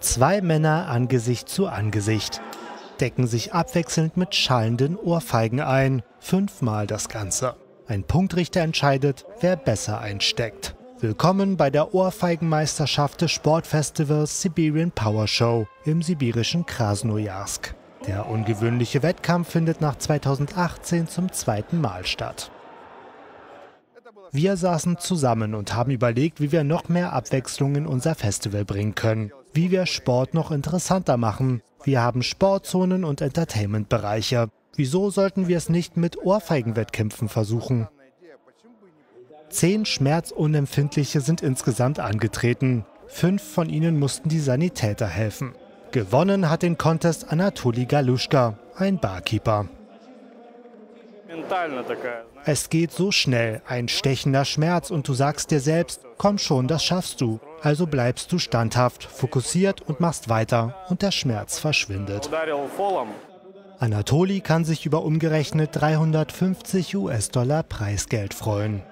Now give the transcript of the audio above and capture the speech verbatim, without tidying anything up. Zwei Männer Angesicht zu Angesicht decken sich abwechselnd mit schallenden Ohrfeigen ein. Fünfmal das Ganze. Ein Punktrichter entscheidet, wer besser einsteckt. Willkommen bei der Ohrfeigenmeisterschaft des Sportfestivals Siberian Power Show im sibirischen Krasnoyarsk. Der ungewöhnliche Wettkampf findet nach zweitausendachtzehn zum zweiten Mal statt. Wir saßen zusammen und haben überlegt, wie wir noch mehr Abwechslung in unser Festival bringen können, wie wir Sport noch interessanter machen. Wir haben Sportzonen und Entertainment-Bereiche. Wieso sollten wir es nicht mit Ohrfeigenwettkämpfen versuchen? Zehn Schmerzunempfindliche sind insgesamt angetreten. Fünf von ihnen mussten die Sanitäter helfen. Gewonnen hat den Contest Anatoli Galushka, ein Barkeeper. Es geht so schnell, ein stechender Schmerz, und du sagst dir selbst, komm schon, das schaffst du. Also bleibst du standhaft, fokussiert und machst weiter, und der Schmerz verschwindet. Anatoli kann sich über umgerechnet dreihundertfünfzig U S-Dollar Preisgeld freuen.